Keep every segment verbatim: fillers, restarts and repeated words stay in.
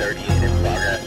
thirty-eight in progress.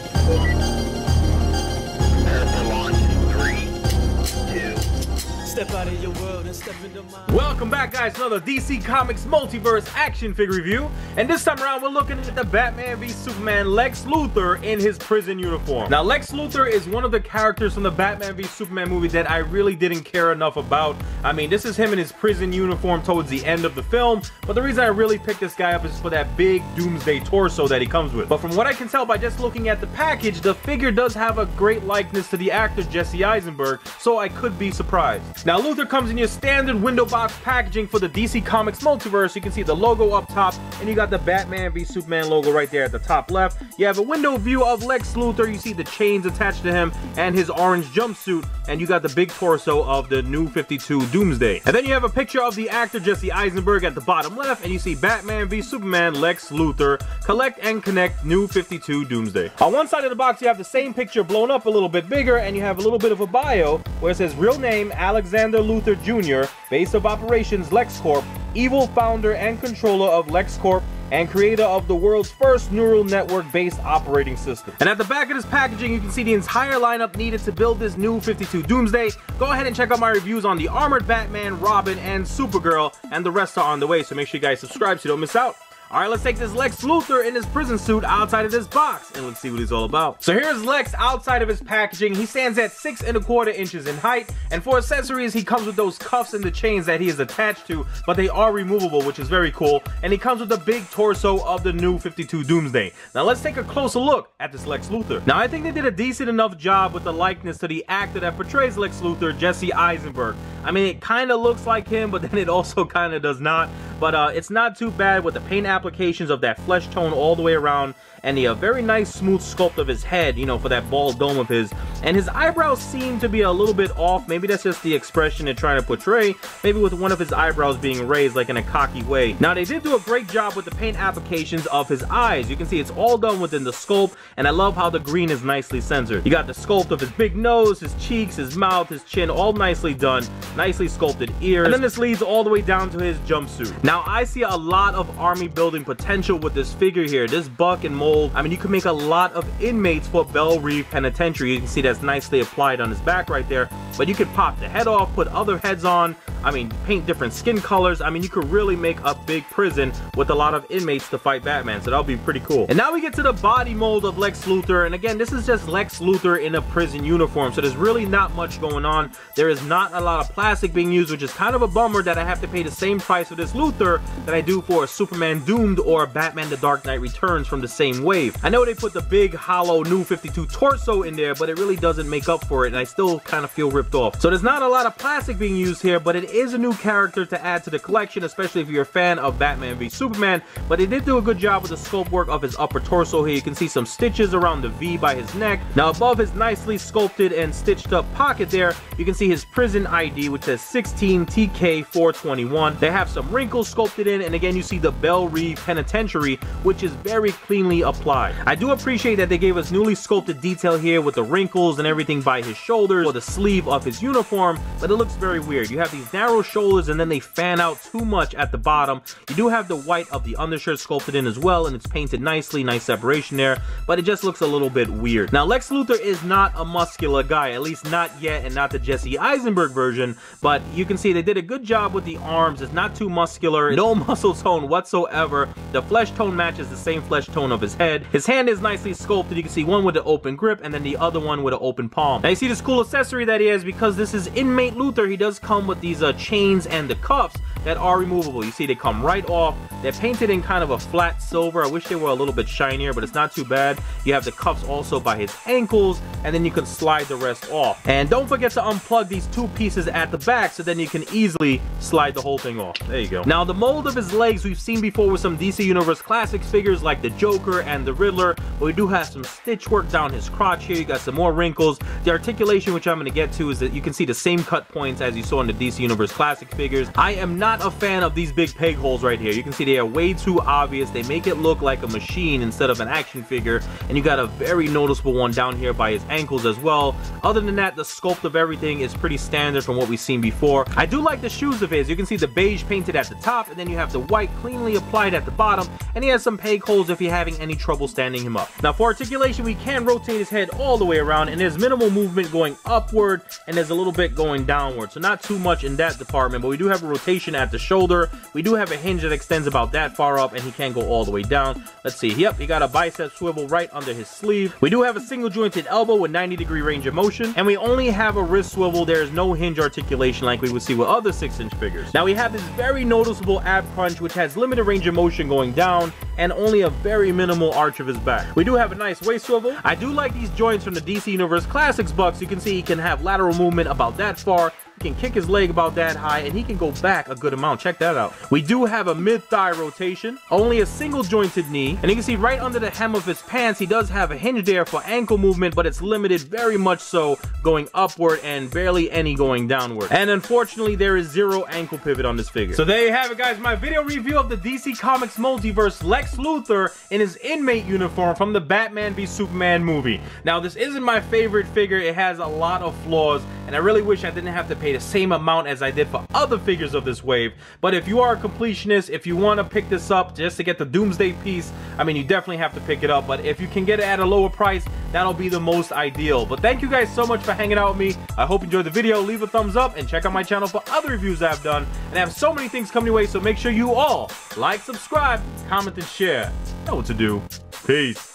Prepare for launch in three, two. Step out of your world and step into mine. Welcome back, guys, to another D C Comics Multiverse action figure review. And this time around, we're looking at the Batman v Superman Lex Luthor in his prison uniform. Now, Lex Luthor is one of the characters from the Batman v Superman movie that I really didn't care enough about. I mean, this is him in his prison uniform towards the end of the film, but the reason I really picked this guy up is for that big Doomsday torso that he comes with. But from what I can tell by just looking at the package, the figure does have a great likeness to the actor Jesse Eisenberg, so I could be surprised. Now, Luthor comes in your standard window box packaging for the D C Comics Multiverse. You can see the logo up top, and you got the Batman v Superman logo right there at the top left. You have a window view of Lex Luthor. You see the chains attached to him and his orange jumpsuit, and you got the big torso of the New fifty-two Doomsday. And then you have a picture of the actor Jesse Eisenberg at the bottom left, and you see Batman v Superman Lex Luthor, collect and connect New fifty-two Doomsday. On one side of the box, you have the same picture blown up a little bit bigger, and you have a little bit of a bio where it says real name Alexander Luthor Junior, base of operations LexCorp, evil founder and controller of LexCorp, and creator of the world's first neural network-based operating system. And at the back of this packaging, you can see the entire lineup needed to build this New fifty-two Doomsday. Go ahead and check out my reviews on the Armored Batman, Robin, and Supergirl, and the rest are on the way, so make sure you guys subscribe so you don't miss out. Alright, let's take this Lex Luthor in his prison suit outside of this box, and let's see what he's all about. So here's Lex outside of his packaging. He stands at six and a quarter inches in height, and for accessories, he comes with those cuffs and the chains that he is attached to, but they are removable, which is very cool, and he comes with the big torso of the New fifty-two Doomsday. Now let's take a closer look at this Lex Luthor. Now I think they did a decent enough job with the likeness to the actor that portrays Lex Luthor, Jesse Eisenberg. I mean, it kind of looks like him, but then it also kind of does not. But uh, it's not too bad with the paint applications of that flesh tone all the way around, and the uh, very nice smooth sculpt of his head, you know, for that bald dome of his. And his eyebrows seem to be a little bit off. Maybe that's just the expression they're trying to portray, maybe with one of his eyebrows being raised like in a cocky way. Now they did do a great job with the paint applications of his eyes. You can see it's all done within the sculpt, and I love how the green is nicely censored. You got the sculpt of his big nose, his cheeks, his mouth, his chin, all nicely done, nicely sculpted ears, and then this leads all the way down to his jumpsuit. Now I see a lot of army building potential with this figure here. This buck and mold, I mean, you can make a lot of inmates for Belle Reve Penitentiary. You can see that's nicely applied on his back right there, but you could pop the head off, put other heads on, I mean, paint different skin colors. I mean, you could really make a big prison with a lot of inmates to fight Batman, so that'll be pretty cool. And now we get to the body mold of Lex Luthor, and again, this is just Lex Luthor in a prison uniform, so there's really not much going on. There is not a lot of plastic being used, which is kind of a bummer that I have to pay the same price for this Luthor that I do for a Superman Doomed or Batman the Dark Knight Returns from the same wave. I know they put the big hollow New fifty-two torso in there, but it really doesn't make up for it, and I still kind of feel ripped off. So there's not a lot of plastic being used here, but it is a new character to add to the collection, especially if you're a fan of Batman v Superman. But they did do a good job with the sculpt work of his upper torso here. You can see some stitches around the V by his neck. Now above his nicely sculpted and stitched up pocket there, you can see his prison I D, which says sixteen T K four twenty-one. They have some wrinkles sculpted in, and again you see the Belle Reve Penitentiary, which is very cleanly applied. I do appreciate that they gave us newly sculpted detail here with the wrinkles and everything by his shoulders or the sleeve of his uniform, but it looks very weird. You have these narrow shoulders and then they fan out too much at the bottom. You do have the white of the undershirt sculpted in as well, and it's painted nicely, nice separation there, but it just looks a little bit weird. Now Lex Luthor is not a muscular guy, at least not yet, and not the Jesse Eisenberg version, but you can see they did a good job with the arms. It's not too muscular, no muscle tone whatsoever. The flesh tone matches the same flesh tone of his head. His hand is nicely sculpted. You can see one with an open grip and then the other one with an open palm. Now you see this cool accessory that he has, because this is inmate Luthor. He does come with these uh, chains and the cuffs that are removable. You see they come right off. They're painted in kind of a flat silver. I wish they were a little bit shinier, but it's not too bad. You have the cuffs also by his ankles, and then you can slide the rest off. And don't forget to unplug these two pieces at the back, so then you can easily slide the whole thing off. There you go. Now the mold of his legs we've seen before with some D C Universe Classics figures like the Joker and the Riddler, but we do have some stitch work down his crotch here. You got some more wrinkles. The articulation, which I'm going to get to, is that you can see the same cut points as you saw in the D C Universe Multiverse Classic figures. I am not a fan of these big peg holes right here. You can see they are way too obvious. They make it look like a machine instead of an action figure, and you got a very noticeable one down here by his ankles as well. Other than that, the sculpt of everything is pretty standard from what we've seen before. I do like the shoes of his. You can see the beige painted at the top, and then you have the white cleanly applied at the bottom, and he has some peg holes if you're having any trouble standing him up. Now for articulation, we can rotate his head all the way around, and there's minimal movement going upward, and there's a little bit going downward, so not too much in that department, but we do have a rotation at the shoulder. We do have a hinge that extends about that far up, and he can go all the way down. Let's see, yep, he got a bicep swivel right under his sleeve. We do have a single jointed elbow with ninety degree range of motion, and we only have a wrist swivel. There is no hinge articulation like we would see with other six inch figures. Now we have this very noticeable ab crunch, which has limited range of motion going down, and only a very minimal arch of his back. We do have a nice waist swivel. I do like these joints from the D C Universe Classics Bucks. You can see he can have lateral movement about that far, he can kick his leg about that high, and he can go back a good amount. Check that out. We do have a mid-thigh rotation, only a single jointed knee, and you can see right under the hem of his pants, he does have a hinge there for ankle movement, but it's limited very much so going upward and barely any going downward. And unfortunately, there is zero ankle pivot on this figure. So there you have it, guys. My video review of the D C Comics Multiverse Lex Luthor in his inmate uniform from the Batman v Superman movie. Now, this isn't my favorite figure. It has a lot of flaws, and I really wish I didn't have to pay the same amount as I did for other figures of this wave. But if you are a completionist, if you want to pick this up just to get the Doomsday piece, I mean, you definitely have to pick it up. But if you can get it at a lower price, that'll be the most ideal. But thank you guys so much for hanging out with me. I hope you enjoyed the video. Leave a thumbs up and check out my channel for other reviews I've done. And I have so many things coming your way, so make sure you all like, subscribe, comment, and share. You know what to do. Peace.